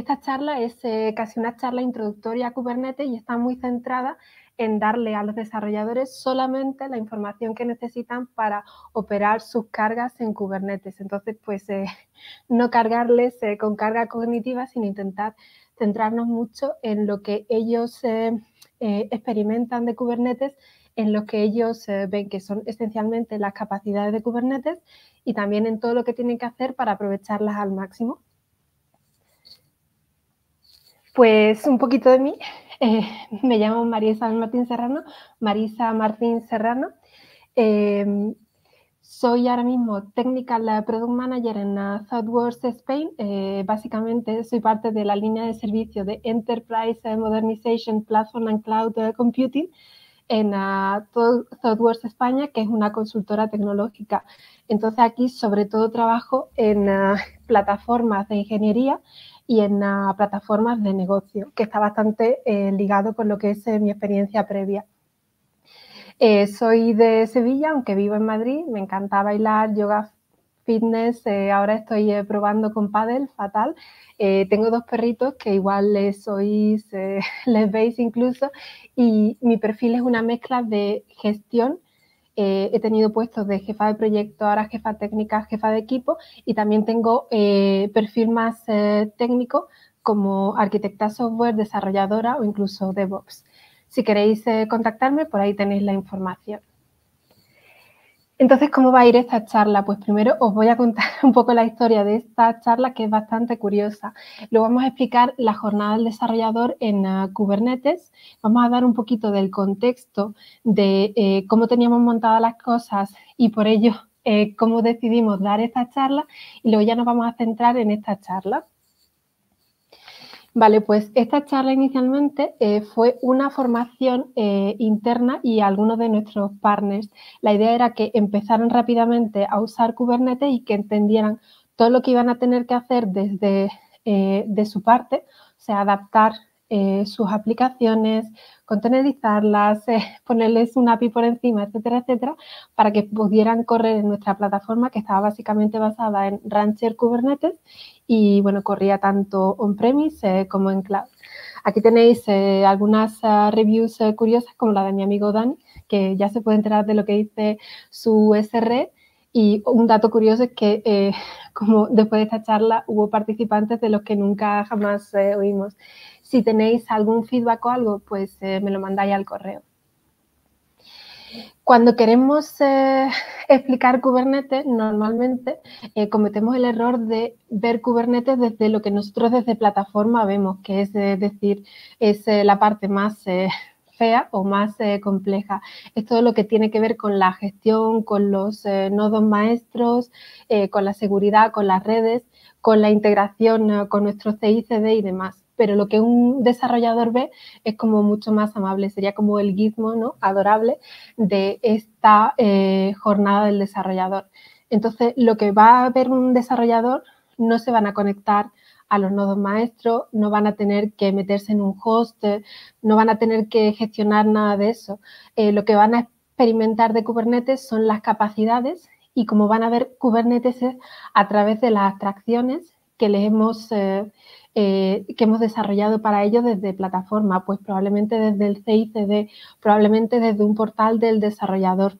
Esta charla es casi una charla introductoria a Kubernetes y está muy centrada en darle a los desarrolladores solamente la información que necesitan para operar sus cargas en Kubernetes. Entonces, pues no cargarles con carga cognitiva, sino intentar centrarnos mucho en lo que ellos experimentan de Kubernetes, en lo que ellos ven que son esencialmente las capacidades de Kubernetes y también en todo lo que tienen que hacer para aprovecharlas al máximo. Pues un poquito de mí. Me llamo Marisa Martín Serrano. Soy ahora mismo Technical Product Manager en Thoughtworks Spain. Básicamente soy parte de la línea de servicio de Enterprise Modernization Platform and Cloud Computing en Thoughtworks España, que es una consultora tecnológica. Entonces, aquí sobre todo trabajo en plataformas de ingeniería y en plataformas de negocio, que está bastante ligado con lo que es mi experiencia previa. Soy de Sevilla, aunque vivo en Madrid. Me encanta bailar, yoga, fitness. Ahora estoy probando con pádel, fatal. Tengo dos perritos que igual les veis incluso. Y mi perfil es una mezcla de gestión. He tenido puestos de jefa de proyecto, ahora jefa técnica, jefa de equipo y también tengo perfil más técnico como arquitecta software, desarrolladora o incluso DevOps. Si queréis contactarme, por ahí tenéis la información. Entonces, ¿cómo va a ir esta charla? Pues primero os voy a contar un poco la historia de esta charla, que es bastante curiosa. Luego vamos a explicar la jornada del desarrollador en Kubernetes. Vamos a dar un poquito del contexto de cómo teníamos montadas las cosas y, por ello, cómo decidimos dar esta charla. Y luego ya nos vamos a centrar en esta charla. Vale, pues esta charla inicialmente fue una formación interna y algunos de nuestros partners. La idea era que empezaran rápidamente a usar Kubernetes y que entendieran todo lo que iban a tener que hacer desde de su parte, o sea, adaptar sus aplicaciones, contenerizarlas, ponerles una API por encima, etcétera, etcétera, para que pudieran correr en nuestra plataforma, que estaba básicamente basada en Rancher Kubernetes y, bueno, corría tanto on-premise como en cloud. Aquí tenéis algunas reviews curiosas, como la de mi amigo Dani, que ya se puede enterar de lo que dice su SRE. Y un dato curioso es que, como después de esta charla, hubo participantes de los que nunca jamás oímos. Si tenéis algún feedback o algo, pues me lo mandáis al correo. Cuando queremos explicar Kubernetes, normalmente cometemos el error de ver Kubernetes desde lo que nosotros desde plataforma vemos, que es decir, es la parte más fea o más compleja. Es todo lo que tiene que ver con la gestión, con los nodos maestros, con la seguridad, con las redes, con la integración con nuestro CICD y demás. Pero lo que un desarrollador ve es como mucho más amable, sería como el gizmo, ¿no?, adorable de esta jornada del desarrollador. Entonces, lo que va a ver un desarrollador, no se van a conectar a los nodos maestros, no van a tener que meterse en un host, no van a tener que gestionar nada de eso. Lo que van a experimentar de Kubernetes son las capacidades y como van a ver Kubernetes es a través de las abstracciones que les hemos que hemos desarrollado para ello desde plataforma, pues probablemente desde el CICD, probablemente desde un portal del desarrollador.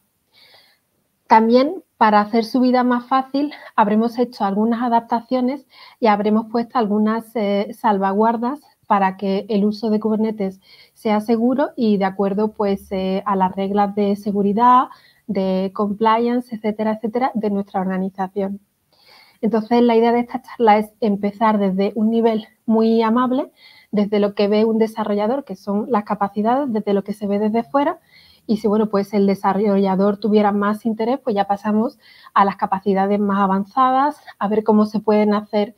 También, para hacer su vida más fácil, habremos hecho algunas adaptaciones y habremos puesto algunas salvaguardas para que el uso de Kubernetes sea seguro y de acuerdo, pues, a las reglas de seguridad, de compliance, etcétera, etcétera, de nuestra organización. Entonces, la idea de esta charla es empezar desde un nivel muy amable, desde lo que ve un desarrollador, que son las capacidades, desde lo que se ve desde fuera. Y si, bueno, pues el desarrollador tuviera más interés, pues ya pasamos a las capacidades más avanzadas, a ver cómo se pueden hacer,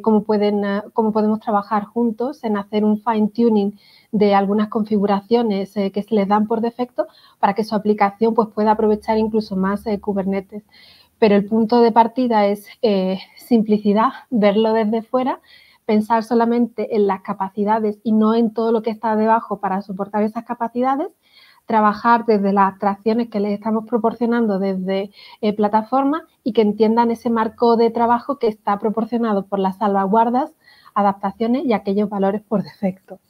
cómo podemos trabajar juntos en hacer un fine-tuning de algunas configuraciones que se les dan por defecto para que su aplicación, pues, pueda aprovechar incluso más Kubernetes. Pero el punto de partida es simplicidad, verlo desde fuera, pensar solamente en las capacidades y no en todo lo que está debajo para soportar esas capacidades, trabajar desde las abstracciones que les estamos proporcionando desde plataforma y que entiendan ese marco de trabajo que está proporcionado por las salvaguardas adaptaciones y aquellos valores por defecto.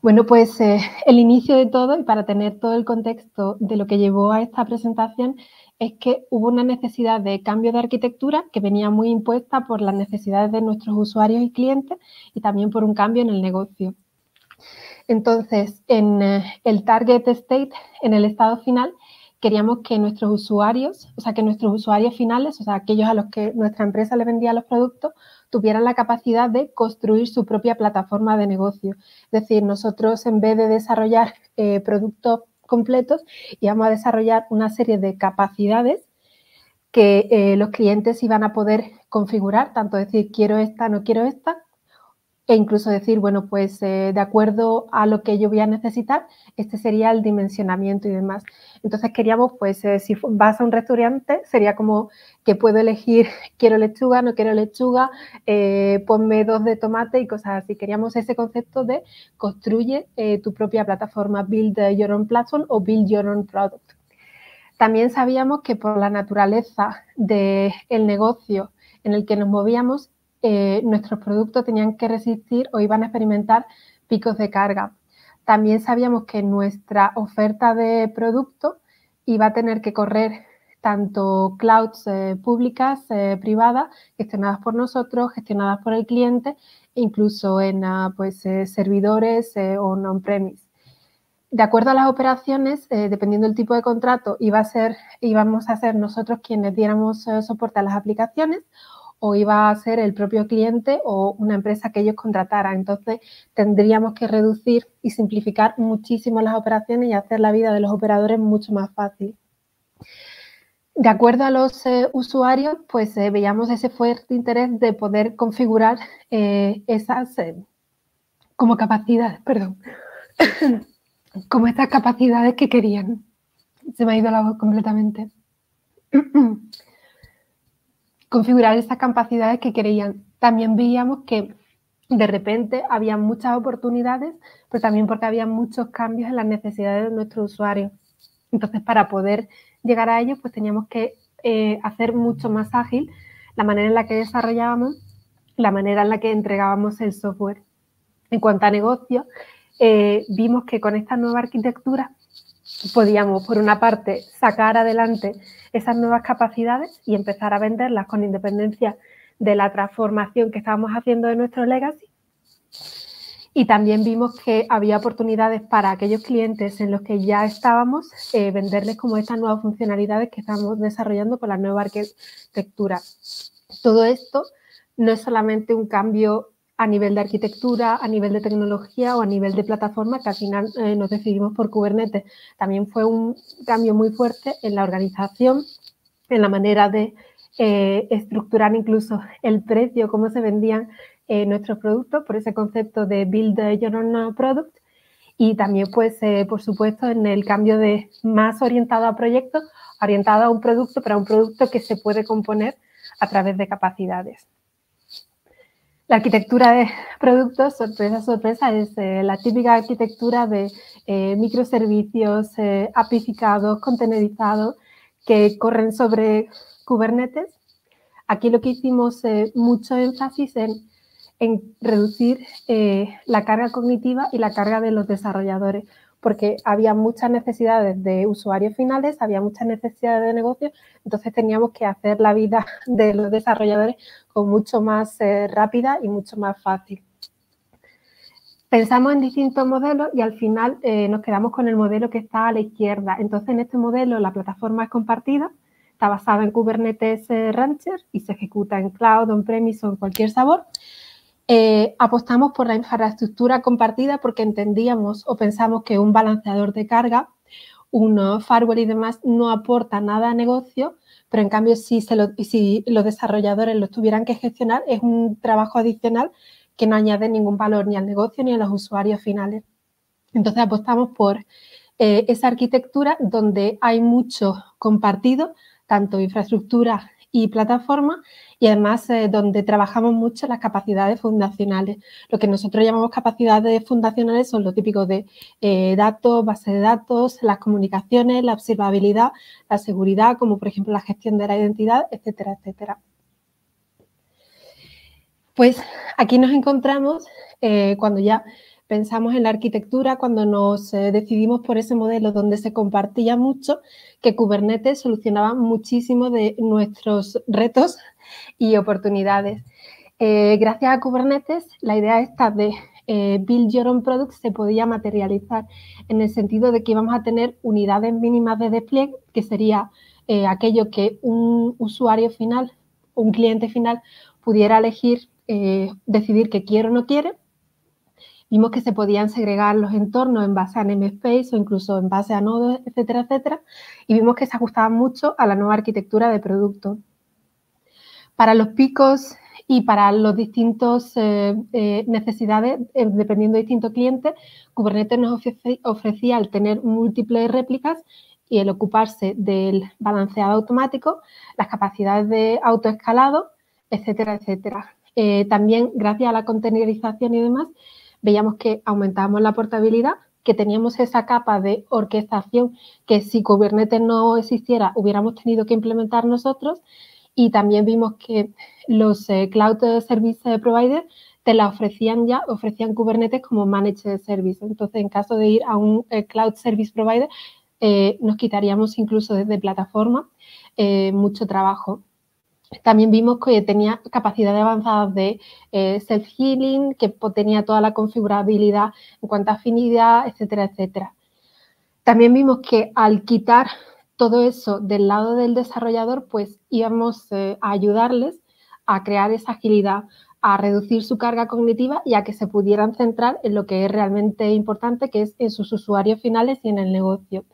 Bueno, pues el inicio de todo, y para tener todo el contexto de lo que llevó a esta presentación, es que hubo una necesidad de cambio de arquitectura que venía muy impuesta por las necesidades de nuestros usuarios y clientes y también por un cambio en el negocio. Entonces, en el target state, en el estado final, queríamos que nuestros usuarios, finales, aquellos a los que nuestra empresa les vendía los productos, tuvieran la capacidad de construir su propia plataforma de negocio. Es decir, nosotros en vez de desarrollar productos completos, íbamos a desarrollar una serie de capacidades que los clientes iban a poder configurar, tanto decir quiero esta, no quiero esta, e incluso decir, bueno, pues de acuerdo a lo que yo voy a necesitar, este sería el dimensionamiento y demás. Entonces queríamos, pues si vas a un restaurante, sería como que puedo elegir, quiero lechuga, no quiero lechuga, ponme 2 de tomate y cosas así. Queríamos ese concepto de construye tu propia plataforma, build your own platform o build your own product. También sabíamos que por la naturaleza del negocio en el que nos movíamos, nuestros productos tenían que resistir o iban a experimentar picos de carga. También sabíamos que nuestra oferta de producto iba a tener que correr tanto clouds públicas, privadas, gestionadas por nosotros, gestionadas por el cliente, e incluso en servidores o on-premise. De acuerdo a las operaciones, dependiendo del tipo de contrato, íbamos a ser nosotros quienes diéramos soporte a las aplicaciones, o iba a ser el propio cliente o una empresa que ellos contrataran. Entonces, tendríamos que reducir y simplificar muchísimo las operaciones y hacer la vida de los operadores mucho más fácil. De acuerdo a los usuarios, pues veíamos ese fuerte interés de poder configurar estas capacidades que querían. Se me ha ido la voz completamente. Configurar esas capacidades que querían. También veíamos que de repente había muchas oportunidades, pero también porque había muchos cambios en las necesidades de nuestros usuarios. Entonces, para poder llegar a ellos, pues teníamos que hacer mucho más ágil la manera en la que desarrollábamos, la manera en la que entregábamos el software. En cuanto a negocio, vimos que con esta nueva arquitectura podíamos, por una parte, sacar adelante esas nuevas capacidades y empezar a venderlas con independencia de la transformación que estábamos haciendo de nuestro legacy. Y también vimos que había oportunidades para aquellos clientes en los que ya estábamos, venderles como estas nuevas funcionalidades que estamos desarrollando con la nueva arquitectura. Todo esto no es solamente un cambio a nivel de arquitectura, a nivel de tecnología o a nivel de plataforma, que al final nos decidimos por Kubernetes. También fue un cambio muy fuerte en la organización, en la manera de estructurar incluso el precio, cómo se vendían nuestros productos, por ese concepto de build your own product. Y también, pues, por supuesto, en el cambio de más orientado a proyectos, orientado a un producto, pero a un producto que se puede componer a través de capacidades. La arquitectura de productos, sorpresa, sorpresa, es la típica arquitectura de microservicios apificados, contenerizados, que corren sobre Kubernetes. Aquí lo que hicimos mucho énfasis en reducir la carga cognitiva y la carga de los desarrolladores, porque había muchas necesidades de usuarios finales, había muchas necesidades de negocio, entonces teníamos que hacer la vida de los desarrolladores con mucho más rápida y mucho más fácil. Pensamos en distintos modelos y al final nos quedamos con el modelo que está a la izquierda. Entonces, en este modelo la plataforma es compartida, está basada en Kubernetes Rancher y se ejecuta en cloud, on-premise o en cualquier sabor. Apostamos por la infraestructura compartida porque entendíamos o pensamos que un balanceador de carga, un firewall y demás no aporta nada a negocio, pero en cambio si los desarrolladores los tuvieran que gestionar es un trabajo adicional que no añade ningún valor ni al negocio ni a los usuarios finales. Entonces apostamos por esa arquitectura donde hay mucho compartido, tanto infraestructura y plataforma, y además donde trabajamos mucho las capacidades fundacionales. Lo que nosotros llamamos capacidades fundacionales son lo típico de datos, base de datos, las comunicaciones, la observabilidad, la seguridad, como por ejemplo la gestión de la identidad, etcétera, etcétera. Pues aquí nos encontramos cuando ya pensamos en la arquitectura, cuando nos decidimos por ese modelo donde se compartía mucho, que Kubernetes solucionaba muchísimo de nuestros retos y oportunidades. Gracias a Kubernetes, la idea esta de build your own product se podía materializar en el sentido de que íbamos a tener unidades mínimas de despliegue, que sería aquello que un usuario final, un cliente final, pudiera elegir, decidir que quiere o no quiere. Vimos que se podían segregar los entornos en base a namespace o incluso en base a nodos, etcétera, etcétera. Y vimos que se ajustaban mucho a la nueva arquitectura de producto. Para los picos y para los distintos necesidades, dependiendo de distintos clientes, Kubernetes nos ofrecía el tener múltiples réplicas y el ocuparse del balanceado automático, las capacidades de autoescalado, etcétera, etcétera. También, gracias a la containerización y demás, veíamos que aumentábamos la portabilidad, que teníamos esa capa de orquestación que si Kubernetes no existiera hubiéramos tenido que implementar nosotros, y también vimos que los Cloud Service Providers te la ofrecían Kubernetes como Managed Service. Entonces, en caso de ir a un Cloud Service Provider, nos quitaríamos incluso desde plataforma mucho trabajo. También vimos que tenía capacidades avanzadas de self-healing, que tenía toda la configurabilidad en cuanto a afinidad, etcétera, etcétera. También vimos que al quitar todo eso del lado del desarrollador, pues íbamos a ayudarles a crear esa agilidad, a reducir su carga cognitiva y a que se pudieran centrar en lo que es realmente importante, que es en sus usuarios finales y en el negocio.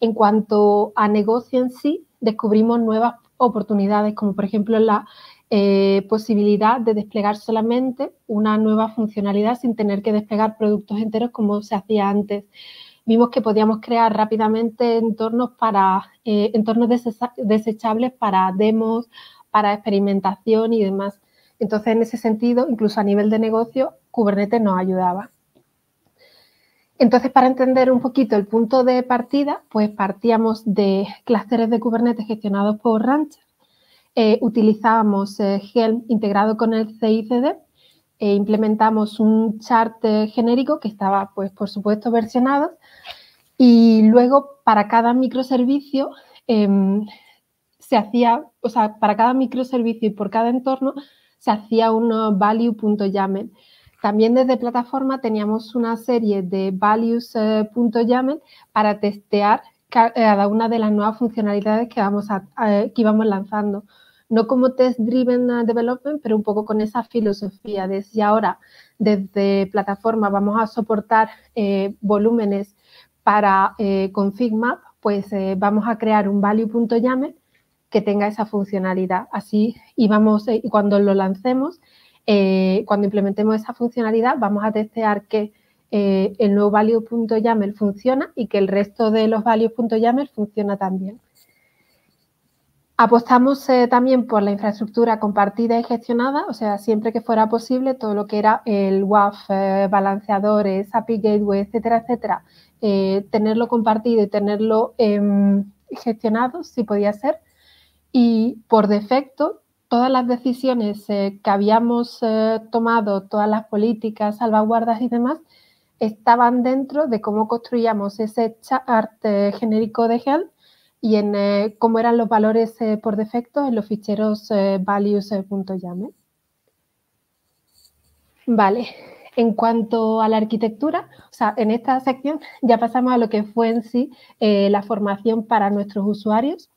En cuanto a negocio en sí, descubrimos nuevas oportunidades, como por ejemplo la posibilidad de desplegar solamente una nueva funcionalidad sin tener que desplegar productos enteros como se hacía antes. Vimos que podíamos crear rápidamente entornos desechables para demos, para experimentación y demás. Entonces, en ese sentido, incluso a nivel de negocio, Kubernetes nos ayudaba. Entonces, para entender un poquito el punto de partida, pues partíamos de clústeres de Kubernetes gestionados por Rancher. Utilizábamos Helm integrado con el CICD. Implementamos un chart genérico que estaba, pues, por supuesto, versionado. Y luego, para cada microservicio, para cada microservicio y por cada entorno, se hacía un value.yaml. También desde plataforma teníamos una serie de values.yaml para testear cada una de las nuevas funcionalidades que íbamos lanzando. No como test-driven development, pero un poco con esa filosofía. Desde ahora, desde plataforma, vamos a soportar volúmenes para ConfigMap, pues vamos a crear un value.yaml que tenga esa funcionalidad. Así, y cuando lo lancemos, cuando implementemos esa funcionalidad, vamos a testear que el nuevo value.yaml funciona y que el resto de los values.yaml funciona también. Apostamos también por la infraestructura compartida y gestionada, o sea, siempre que fuera posible, todo lo que era el WAF, balanceadores, API gateway, etcétera, etcétera, tenerlo compartido y tenerlo gestionado, si podía ser. Y por defecto, todas las decisiones que habíamos tomado, todas las políticas, salvaguardas y demás, estaban dentro de cómo construíamos ese chart genérico de Helm y en cómo eran los valores por defecto en los ficheros values.yaml. Vale, en cuanto a la arquitectura, o sea, en esta sección ya pasamos a lo que fue en sí la formación para nuestros usuarios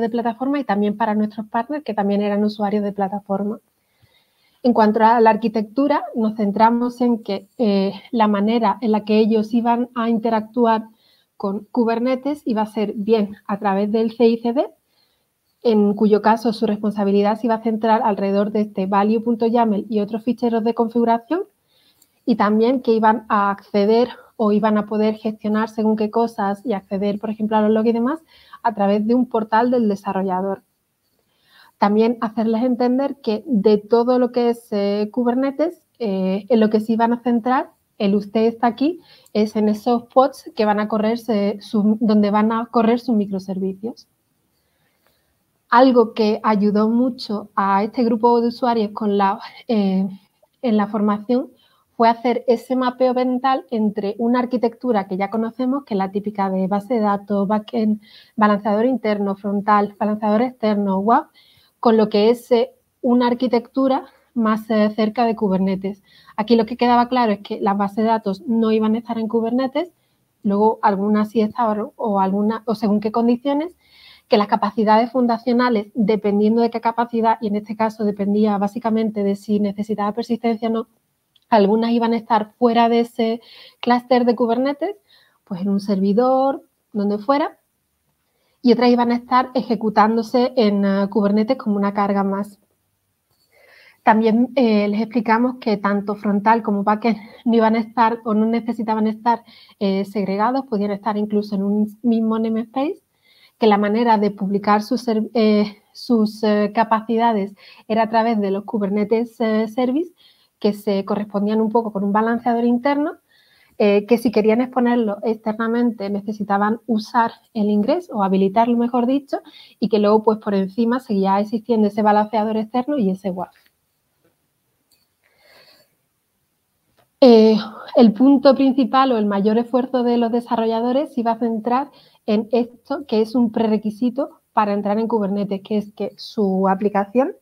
de plataforma y también para nuestros partners, que también eran usuarios de plataforma. En cuanto a la arquitectura, nos centramos en que la manera en la que ellos iban a interactuar con Kubernetes iba a ser bien a través del CICD, en cuyo caso su responsabilidad se iba a centrar alrededor de este value.yaml y otros ficheros de configuración, y también que iban a acceder o iban a poder gestionar según qué cosas y acceder, por ejemplo, a los logs y demás a través de un portal del desarrollador. También hacerles entender que de todo lo que es Kubernetes, en lo que se iban a centrar, el usted está aquí, es en esos pods que van a correr donde van a correr sus microservicios. Algo que ayudó mucho a este grupo de usuarios con en la formación fue hacer ese mapeo mental entre una arquitectura que ya conocemos, que es la típica de base de datos, backend, balanceador interno, frontal, balanceador externo, WAF, con lo que es una arquitectura más cerca de Kubernetes. Aquí lo que quedaba claro es que las bases de datos no iban a estar en Kubernetes, luego algunas sí estaban o según qué condiciones, que las capacidades fundacionales, dependiendo de qué capacidad, y en este caso dependía básicamente de si necesitaba persistencia o no, algunas iban a estar fuera de ese clúster de Kubernetes, pues en un servidor, donde fuera, y otras iban a estar ejecutándose en Kubernetes como una carga más. También les explicamos que tanto frontal como backend no iban a estar o no necesitaban estar segregados, podían estar incluso en un mismo namespace, que la manera de publicar sus capacidades era a través de los Kubernetes Service, que se correspondían un poco con un balanceador interno, que si querían exponerlo externamente necesitaban usar el ingreso o habilitarlo, mejor dicho, y que luego pues por encima seguía existiendo ese balanceador externo y ese WAF. El punto principal o el mayor esfuerzo de los desarrolladores se iba a centrar en esto, que es un prerequisito para entrar en Kubernetes, que es que su aplicación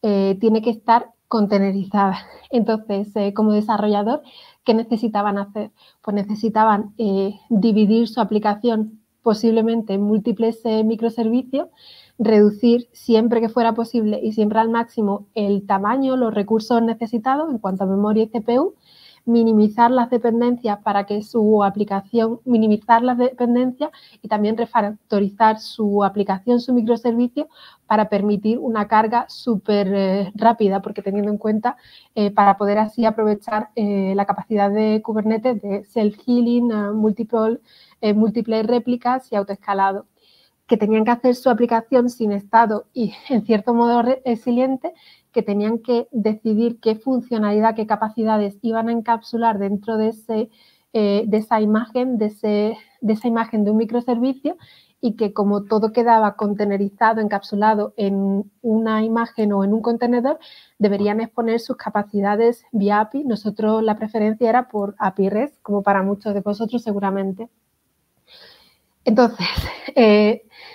tiene que estar contenerizada. Entonces, como desarrollador, ¿qué necesitaban hacer? Pues necesitaban dividir su aplicación posiblemente en múltiples microservicios, reducir siempre que fuera posible y siempre al máximo el tamaño, los recursos necesitados en cuanto a memoria y CPU, minimizar las dependencias y también refactorizar su aplicación, su microservicio, para permitir una carga súper rápida, porque teniendo en cuenta, para poder así aprovechar la capacidad de Kubernetes de self-healing, múltiples réplicas y autoescalado, que tenían que hacer su aplicación sin estado y, en cierto modo, resiliente, que tenían que decidir qué funcionalidad, qué capacidades iban a encapsular dentro de esa imagen de un microservicio y que, como todo quedaba contenerizado, encapsulado en una imagen o en un contenedor, deberían exponer sus capacidades vía API. Nosotros la preferencia era por API REST, como para muchos de vosotros seguramente. Entonces,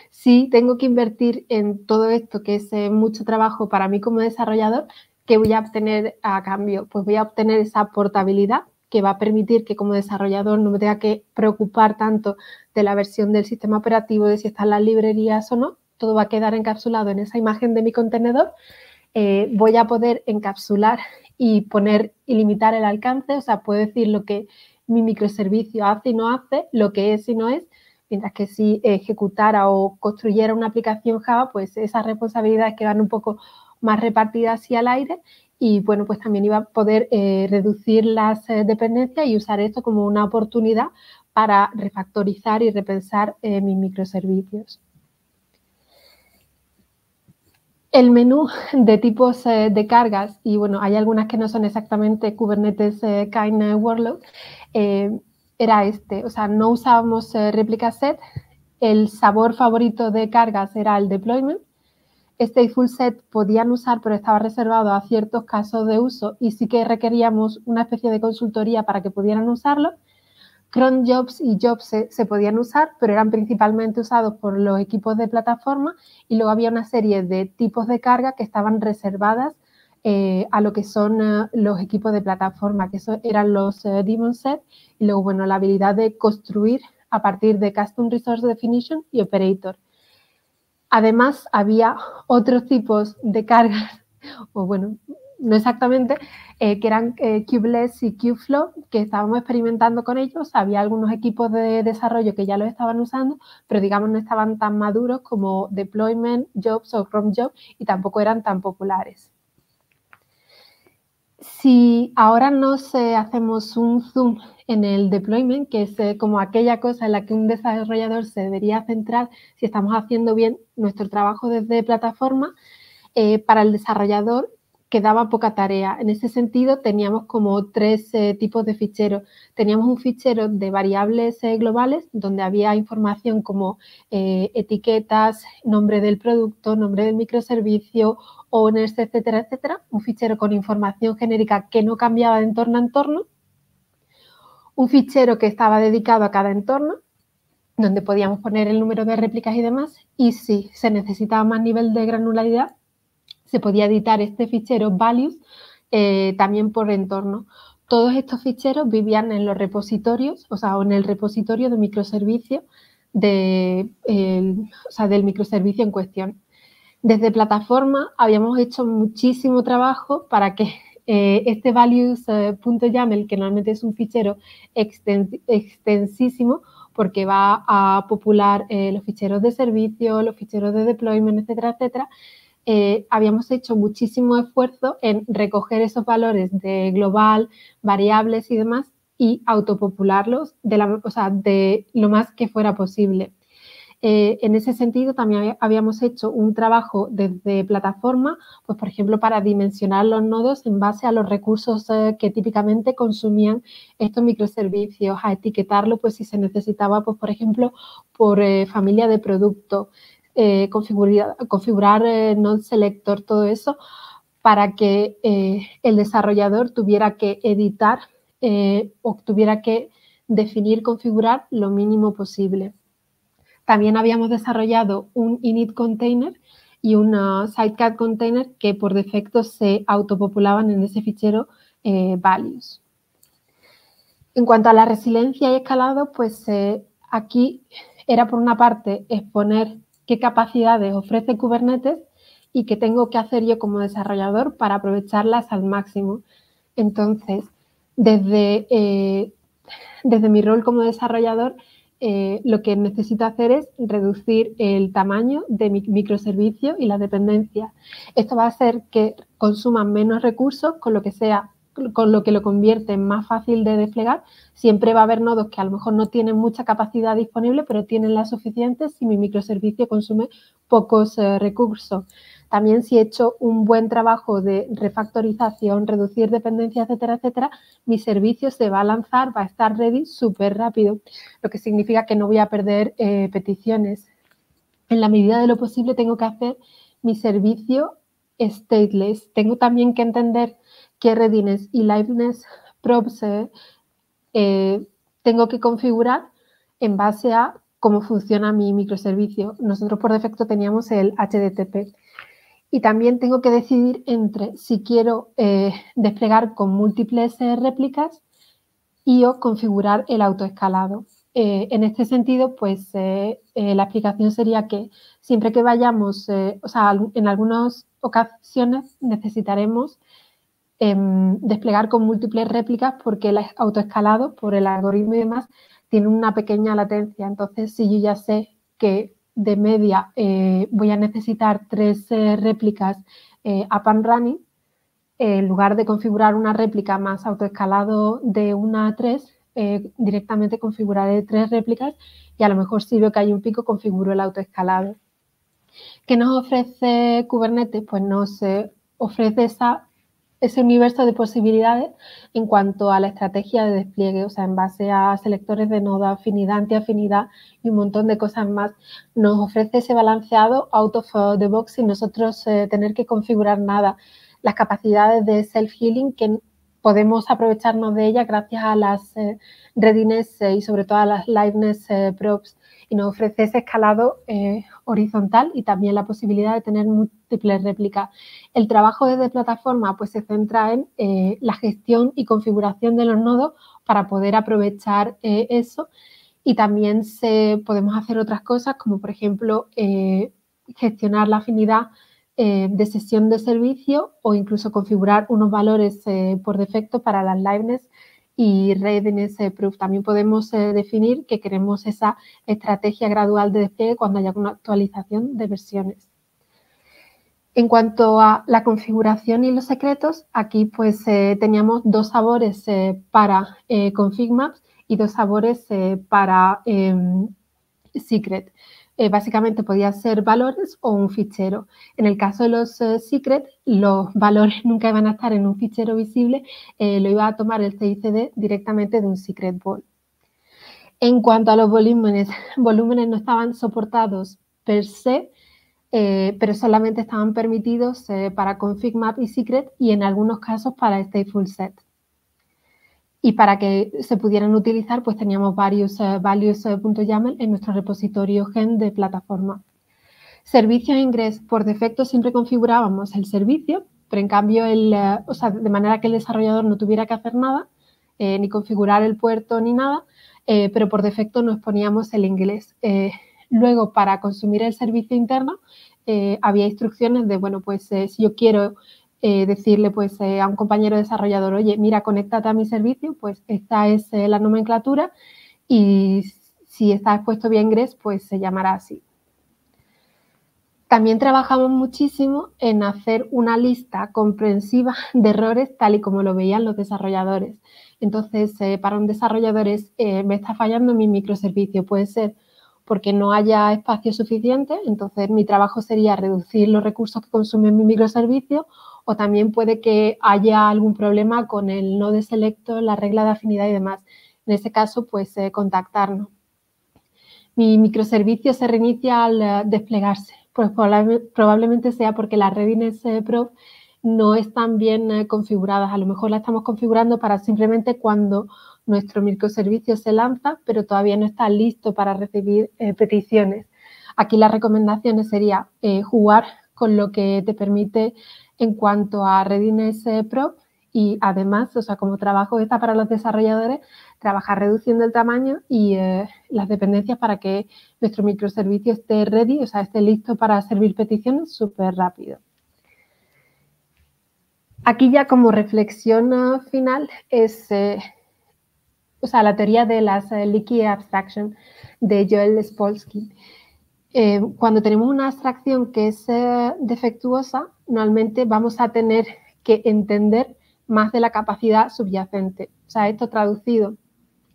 sí tengo que invertir en todo esto, que es mucho trabajo para mí como desarrollador, ¿qué voy a obtener a cambio? Pues voy a obtener esa portabilidad que va a permitir que como desarrollador no me tenga que preocupar tanto de la versión del sistema operativo, de si están las librerías o no, todo va a quedar encapsulado en esa imagen de mi contenedor. Voy a poder encapsular y poner y limitar el alcance, o sea, puedo decir lo que mi microservicio hace y no hace, lo que es y no es, mientras que si ejecutara o construyera una aplicación Java, pues esas responsabilidades quedan un poco más repartidas y al aire y, bueno, pues también iba a poder reducir las dependencias y usar esto como una oportunidad para refactorizar y repensar mis microservicios. El menú de tipos de cargas, y, bueno, hay algunas que no son exactamente Kubernetes kind workload, era este, o sea, no usábamos réplica set, el sabor favorito de cargas era el deployment, StatefulSet podían usar pero estaba reservado a ciertos casos de uso y sí que requeríamos una especie de consultoría para que pudieran usarlo, cron jobs y jobs se podían usar pero eran principalmente usados por los equipos de plataforma y luego había una serie de tipos de carga que estaban reservadas a lo que son los equipos de plataforma, que eso eran los DaemonSet, y luego, bueno, la habilidad de construir a partir de Custom Resource Definition y Operator. Además, había otros tipos de cargas, o bueno, no exactamente, que eran Kubeless y Kubeflow, que estábamos experimentando con ellos. Había algunos equipos de desarrollo que ya los estaban usando, pero digamos no estaban tan maduros como Deployment, Jobs o Cron Jobs y tampoco eran tan populares. Si ahora nos hacemos un zoom en el deployment, que es como aquella cosa en la que un desarrollador se debería centrar si estamos haciendo bien nuestro trabajo desde plataforma, para el desarrollador que daba poca tarea. En ese sentido, teníamos como tres tipos de ficheros. Teníamos un fichero de variables globales, donde había información como etiquetas, nombre del producto, nombre del microservicio, owners, etcétera, etcétera. Un fichero con información genérica que no cambiaba de entorno a entorno. Un fichero que estaba dedicado a cada entorno, donde podíamos poner el número de réplicas y demás. Y si se necesitaba más nivel de granularidad, se podía editar este fichero values también por entorno. Todos estos ficheros vivían en los repositorios, o sea, en el repositorio de microservicio del microservicio en cuestión. Desde plataforma habíamos hecho muchísimo trabajo para que este values.yaml, que normalmente es un fichero extensísimo, porque va a popular los ficheros de servicio, los ficheros de deployment, etcétera, etcétera. Habíamos hecho muchísimo esfuerzo en recoger esos valores de global, variables y demás y autopopularlos de lo más que fuera posible. En ese sentido, también habíamos hecho un trabajo desde plataforma, pues por ejemplo, para dimensionar los nodos en base a los recursos que típicamente consumían estos microservicios, a etiquetarlo, pues si se necesitaba, pues por ejemplo, por familia de producto, configurar node selector, todo eso, para que el desarrollador tuviera que editar o tuviera que definir, configurar lo mínimo posible. También habíamos desarrollado un init container y una sidecar container que por defecto se autopopulaban en ese fichero values. En cuanto a la resiliencia y escalado, pues aquí era por una parte exponer qué capacidades ofrece Kubernetes y qué tengo que hacer yo como desarrollador para aprovecharlas al máximo. Entonces, desde mi rol como desarrollador, lo que necesito hacer es reducir el tamaño de mi microservicio y las dependencias. Esto va a hacer que consuman menos recursos, con lo que lo convierte en más fácil de desplegar. Siempre va a haber nodos que a lo mejor no tienen mucha capacidad disponible, pero tienen la suficiente si mi microservicio consume pocos recursos. También si he hecho un buen trabajo de refactorización, reducir dependencias, etcétera, etcétera, mi servicio se va a lanzar, va a estar ready súper rápido, lo que significa que no voy a perder peticiones. En la medida de lo posible tengo que hacer mi servicio stateless. Tengo también que entender qué readiness y liveness props tengo que configurar en base a cómo funciona mi microservicio. Nosotros por defecto teníamos el HTTP. Y también tengo que decidir entre si quiero desplegar con múltiples réplicas y o configurar el autoescalado. En este sentido, pues la explicación sería que siempre que vayamos, en algunas ocasiones necesitaremos desplegar con múltiples réplicas porque el autoescalado, por el algoritmo y demás, tiene una pequeña latencia. Entonces, si yo ya sé que de media voy a necesitar tres réplicas up and running, en lugar de configurar una réplica más autoescalado de 1 a 3, directamente configuraré 3 réplicas y a lo mejor si veo que hay un pico configuro el autoescalado. ¿Qué nos ofrece Kubernetes? Pues nos ofrece ese universo de posibilidades en cuanto a la estrategia de despliegue, o sea, en base a selectores de nodo, afinidad, antiafinidad y un montón de cosas más. Nos ofrece ese balanceado out of the box sin nosotros tener que configurar nada. Las capacidades de self-healing que podemos aprovecharnos de ellas gracias a las readiness y sobre todo a las liveness props. Y nos ofrece ese escalado horizontal y también la posibilidad de tener múltiples réplicas. El trabajo desde plataforma pues se centra en la gestión y configuración de los nodos para poder aprovechar eso. Y también podemos hacer otras cosas como, por ejemplo, gestionar la afinidad de sesión de servicio o incluso configurar unos valores por defecto para las liveness y readiness proof. También podemos definir que queremos esa estrategia gradual de despliegue cuando haya una actualización de versiones. En cuanto a la configuración y los secretos, aquí pues teníamos 2 sabores para ConfigMaps y 2 sabores para Secret. básicamente podía ser valores o un fichero. En el caso de los secret, los valores nunca iban a estar en un fichero visible, lo iba a tomar el CICD directamente de un secret ball. En cuanto a los volúmenes no estaban soportados per se, pero solamente estaban permitidos para ConfigMap y Secret y en algunos casos para StatefulSet. Y para que se pudieran utilizar, pues teníamos varios values.yaml en nuestro repositorio gen de plataforma. Servicios e ingress. Por defecto siempre configurábamos el servicio, pero en cambio, de manera que el desarrollador no tuviera que hacer nada, ni configurar el puerto ni nada, pero por defecto nos poníamos el inglés. Luego, para consumir el servicio interno, había instrucciones de, bueno, pues si yo quiero decirle pues a un compañero desarrollador, oye, mira, conéctate a mi servicio, pues esta es la nomenclatura y si está expuesto vía ingress, pues se llamará así. También trabajamos muchísimo en hacer una lista comprensiva de errores tal y como lo veían los desarrolladores. Entonces, para un desarrollador es, me está fallando mi microservicio, puede ser porque no haya espacio suficiente, entonces mi trabajo sería reducir los recursos que consume mi microservicio, o también puede que haya algún problema con el node selector, la regla de afinidad y demás. En ese caso, pues contactarnos. Mi microservicio se reinicia al desplegarse, pues probablemente sea porque las readiness probe no están bien configuradas. A lo mejor la estamos configurando para simplemente cuando nuestro microservicio se lanza, pero todavía no está listo para recibir peticiones. Aquí las recomendaciones serían jugar con lo que te permite en cuanto a Readiness Pro y además, como trabajo está para los desarrolladores, trabajar reduciendo el tamaño y las dependencias para que nuestro microservicio esté ready, esté listo para servir peticiones súper rápido. Aquí ya como reflexión final es la teoría de las Leaky Abstraction de Joel Spolsky. Cuando tenemos una abstracción que es defectuosa, normalmente vamos a tener que entender más de la capacidad subyacente. Esto traducido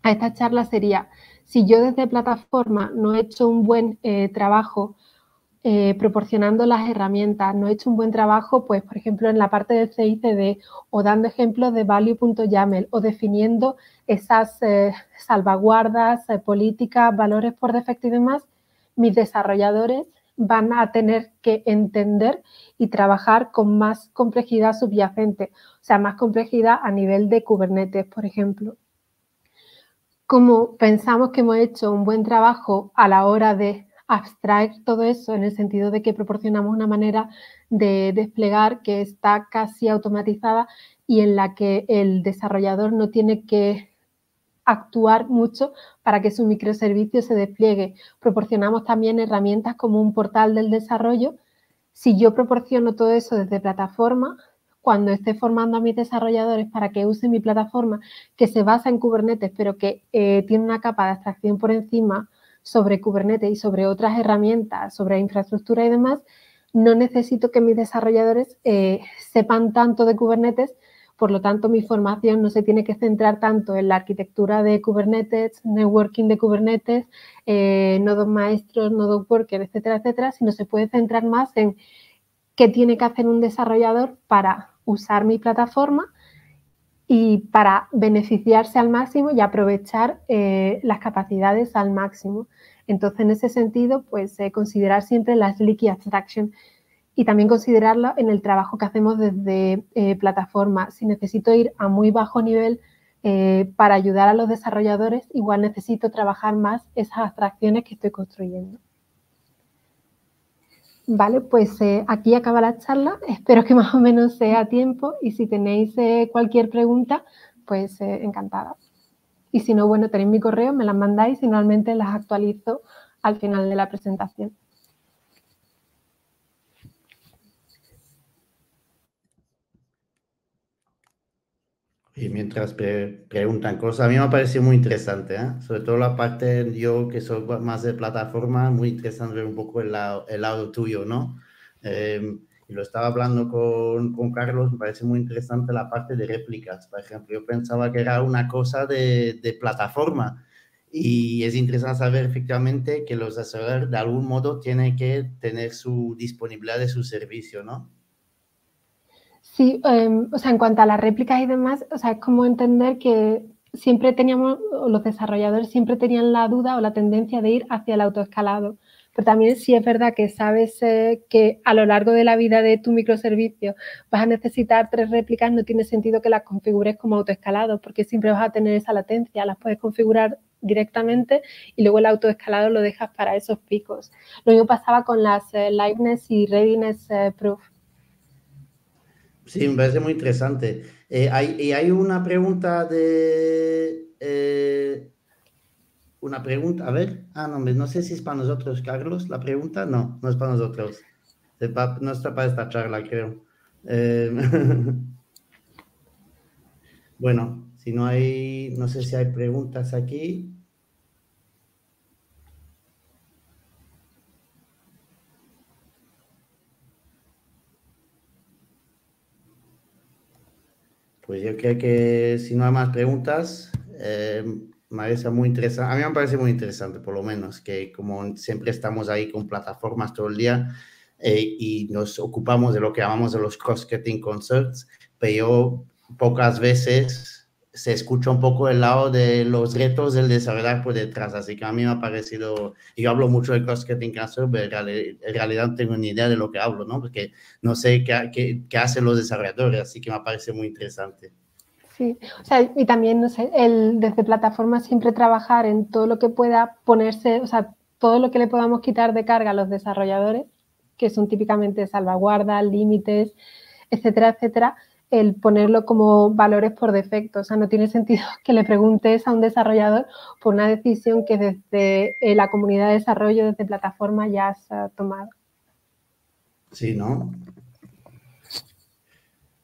a esta charla sería, si yo desde plataforma no he hecho un buen trabajo proporcionando las herramientas, no he hecho un buen trabajo, pues, por ejemplo, en la parte del CICD o dando ejemplos de value.yaml o definiendo esas salvaguardas, políticas, valores por defecto y demás, mis desarrolladores van a tener que entender y trabajar con más complejidad subyacente, más complejidad a nivel de Kubernetes, por ejemplo. Como pensamos que hemos hecho un buen trabajo a la hora de abstraer todo eso en el sentido de que proporcionamos una manera de desplegar que está casi automatizada y en la que el desarrollador no tiene que actuar mucho para que su microservicio se despliegue. Proporcionamos también herramientas como un portal del desarrollo. Si yo proporciono todo eso desde plataforma, cuando esté formando a mis desarrolladores para que usen mi plataforma que se basa en Kubernetes pero que tiene una capa de abstracción por encima sobre Kubernetes y sobre otras herramientas, sobre infraestructura y demás, no necesito que mis desarrolladores sepan tanto de Kubernetes, por lo tanto, mi formación no se tiene que centrar tanto en la arquitectura de Kubernetes, networking de Kubernetes, nodos maestros, nodos workers, etcétera, etcétera, sino se puede centrar más en qué tiene que hacer un desarrollador para usar mi plataforma y para beneficiarse al máximo y aprovechar las capacidades al máximo. Entonces, en ese sentido, pues considerar siempre las leaky abstraction y también considerarlo en el trabajo que hacemos desde plataforma. Si necesito ir a muy bajo nivel para ayudar a los desarrolladores, igual necesito trabajar más esas abstracciones que estoy construyendo. Vale, pues aquí acaba la charla. Espero que más o menos sea a tiempo y si tenéis cualquier pregunta, pues encantada. Y si no, bueno, tenéis mi correo, me las mandáis y normalmente las actualizo al final de la presentación. Y mientras preguntan cosas, a mí me ha parecido muy interesante, sobre todo la parte yo que soy más de plataforma, muy interesante ver un poco el lado tuyo, ¿no? Y lo estaba hablando con Carlos, me parece muy interesante la parte de réplicas, por ejemplo. Yo pensaba que era una cosa de plataforma Y es interesante saber efectivamente que los SRE de algún modo tienen que tener su disponibilidad de su servicio, ¿no? Sí, o sea, en cuanto a las réplicas y demás, o sea, es como entender que siempre teníamos, o los desarrolladores siempre tenían la duda o la tendencia de ir hacia el autoescalado. Pero también sí es verdad que sabes que a lo largo de la vida de tu microservicio vas a necesitar 3 réplicas, no tiene sentido que las configures como autoescalado porque siempre vas a tener esa latencia, las puedes configurar directamente y luego el autoescalado lo dejas para esos picos. Lo mismo pasaba con las liveness y readiness proof. Sí, me parece muy interesante. Hay una pregunta de... una pregunta, a ver, no sé si es para nosotros, Carlos, la pregunta, no es para nosotros, no está para esta charla, creo. Bueno, si no hay, no sé si hay preguntas aquí. Pues yo creo que si no hay más preguntas... Marisa, muy interesante. A mí me parece muy interesante, por lo menos, que como siempre estamos ahí con plataformas todo el día y nos ocupamos de lo que llamamos de los cross-cutting concerns, pero pocas veces se escucha un poco el lado de los retos del desarrollador por detrás. Así que a mí me ha parecido, y yo hablo mucho de cross-cutting concerns, pero en realidad no tengo ni idea de lo que hablo, ¿no? Porque no sé qué hacen los desarrolladores, así que me parece muy interesante. Sí, o sea, y también, no sé, desde plataforma siempre trabajar en todo lo que pueda ponerse, o sea, todo lo que le podamos quitar de carga a los desarrolladores, que son típicamente salvaguardas, límites, etcétera, etcétera, el ponerlo como valores por defecto. O sea, no tiene sentido que le preguntes a un desarrollador por una decisión que desde la comunidad de desarrollo, desde plataforma, ya has tomado. Sí, ¿no?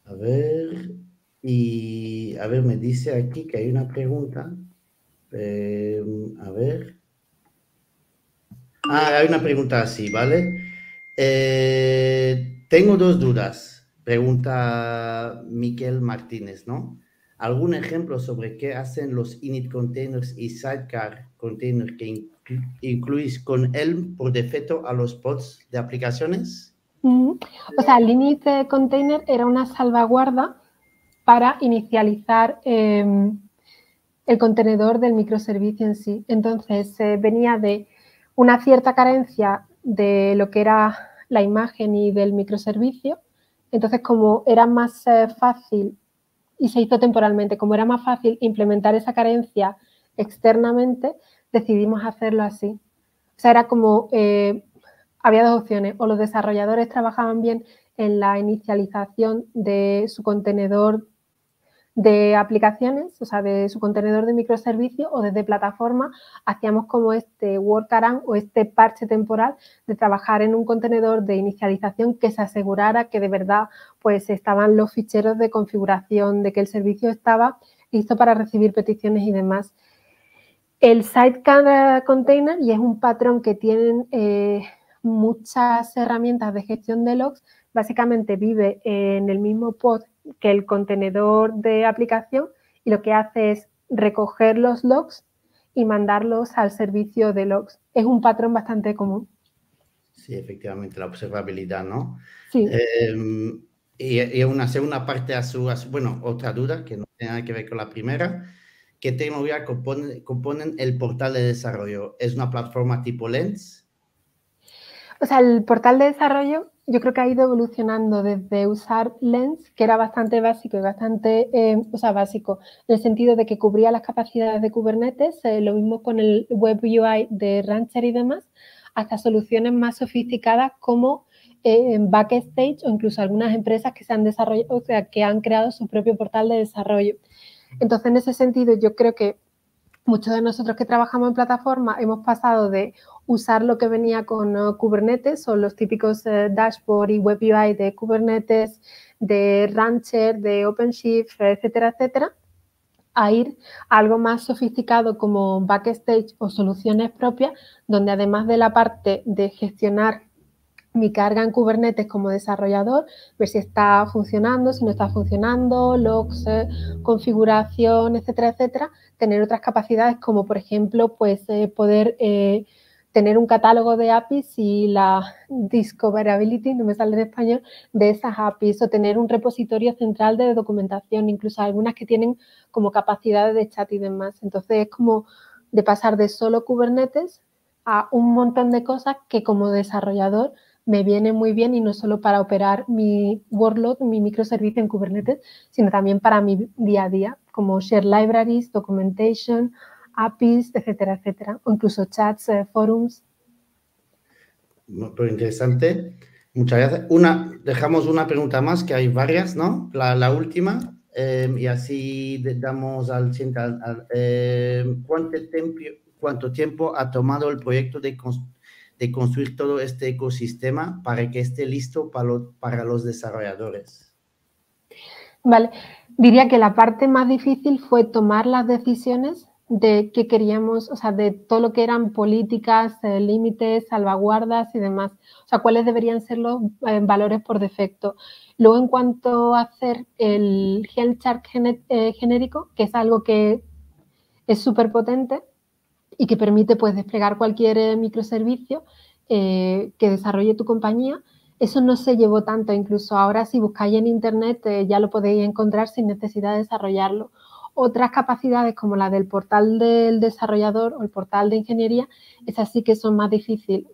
A ver... Y, a ver, me dice aquí que hay una pregunta. A ver. Hay una pregunta así, ¿vale? Tengo 2 dudas. Pregunta Miquel Martínez, ¿no? ¿Algún ejemplo sobre qué hacen los init containers y sidecar containers que incluís con Helm por defecto a los pods de aplicaciones? O sea, el init container era una salvaguarda para inicializar el contenedor del microservicio en sí. Entonces, venía de una cierta carencia de lo que era la imagen y del microservicio. Entonces, como era más fácil, y se hizo temporalmente, como era más fácil implementar esa carencia externamente, decidimos hacerlo así. O sea, era como, había 2 opciones, o los desarrolladores trabajaban bien en la inicialización de su contenedor de aplicaciones, o sea, de su contenedor de microservicios, o desde plataforma hacíamos como este workaround o este parche temporal de trabajar en un contenedor de inicialización que se asegurara que de verdad pues estaban los ficheros de configuración, de que el servicio estaba listo para recibir peticiones y demás. El sidecar container, y es un patrón que tienen muchas herramientas de gestión de logs, básicamente vive en el mismo pod que el contenedor de aplicación y lo que hace es recoger los logs y mandarlos al servicio de logs. Es un patrón bastante común. Sí, efectivamente, la observabilidad, ¿no? Sí. Y una segunda parte bueno, otra duda que no tiene nada que ver con la primera. ¿Qué tecnología componen el portal de desarrollo? ¿Es una plataforma tipo Lens? O sea, el portal de desarrollo yo creo que ha ido evolucionando desde usar Lens, que era bastante básico y bastante, o sea, básico en el sentido de que cubría las capacidades de Kubernetes, lo mismo con el web UI de Rancher y demás, hasta soluciones más sofisticadas como Backstage o incluso algunas empresas que se han desarrollado, o sea, que han creado su propio portal de desarrollo. Entonces, en ese sentido, yo creo que muchos de nosotros que trabajamos en plataforma hemos pasado de usar lo que venía con Kubernetes o los típicos dashboard y web UI de Kubernetes, de Rancher, de OpenShift, etcétera, etcétera, a ir a algo más sofisticado como Backstage o soluciones propias, donde además de la parte de gestionar mi carga en Kubernetes como desarrollador, ver si está funcionando, si no está funcionando, logs, configuración, etcétera, etcétera. Tener otras capacidades como, por ejemplo, pues poder tener un catálogo de APIs y la discoverability, no me sale en español, de esas APIs, o tener un repositorio central de documentación, incluso algunas que tienen como capacidades de chat y demás. Entonces, es como de pasar de solo Kubernetes a un montón de cosas que como desarrollador me viene muy bien, y no solo para operar mi workload, mi microservicio en Kubernetes, sino también para mi día a día, como share libraries, documentation, APIs, etcétera, etcétera, o incluso chats, forums. Muy interesante. Muchas gracias. Dejamos una pregunta más, que hay varias, ¿no? La última, y así damos al siguiente. ¿Cuánto tiempo ha tomado el proyecto de construir todo este ecosistema para que esté listo para los desarrolladores? Vale. Diría que la parte más difícil fue tomar las decisiones de qué queríamos, o sea, de todo lo que eran políticas, límites, salvaguardas y demás. O sea, cuáles deberían ser los valores por defecto. Luego, en cuanto a hacer el health chart genérico, que es algo que es súper potente y que permite, pues, desplegar cualquier microservicio que desarrolle tu compañía, eso no se llevó tanto. Incluso ahora, si buscáis en internet, ya lo podéis encontrar sin necesidad de desarrollarlo. Otras capacidades, como la del portal del desarrollador o el portal de ingeniería, esas sí que son más difíciles.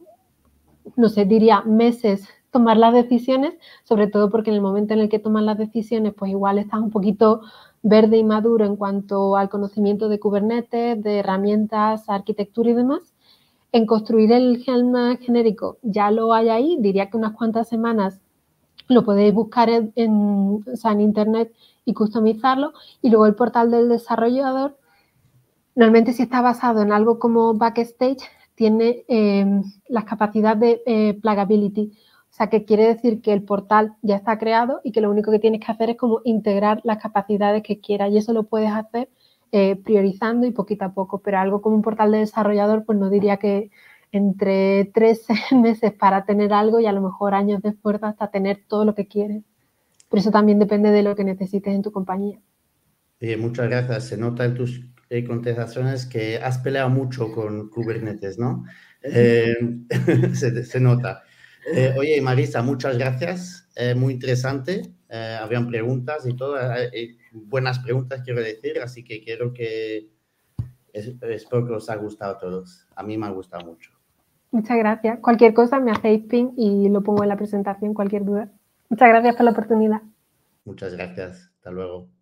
No sé, diría meses tomar las decisiones, sobre todo porque en el momento en el que tomas las decisiones, pues igual estás un poquito verde y maduro en cuanto al conocimiento de Kubernetes, de herramientas, arquitectura y demás. En construir el Helm genérico ya lo hay ahí, diría que unas cuantas semanas. Lo podéis buscar en internet y customizarlo. Y luego el portal del desarrollador, normalmente si está basado en algo como Backstage, tiene las capacidades de plugability. O sea, que quiere decir que el portal ya está creado y que lo único que tienes que hacer es como integrar las capacidades que quieras. Y eso lo puedes hacer priorizando y poquito a poco. Pero algo como un portal de desarrollador, pues no diría que entre 3 meses para tener algo y a lo mejor años de esfuerzo hasta tener todo lo que quieres. Pero eso también depende de lo que necesites en tu compañía. Muchas gracias. Se nota en tus contestaciones que has peleado mucho con Kubernetes, ¿no? Se nota. Oye, Marisa, muchas gracias, muy interesante, habían preguntas y todo, buenas preguntas, quiero decir, así que espero que os haya gustado a todos, a mí me ha gustado mucho. Muchas gracias, cualquier cosa me hacéis ping y lo pongo en la presentación, cualquier duda. Muchas gracias por la oportunidad. Muchas gracias, hasta luego.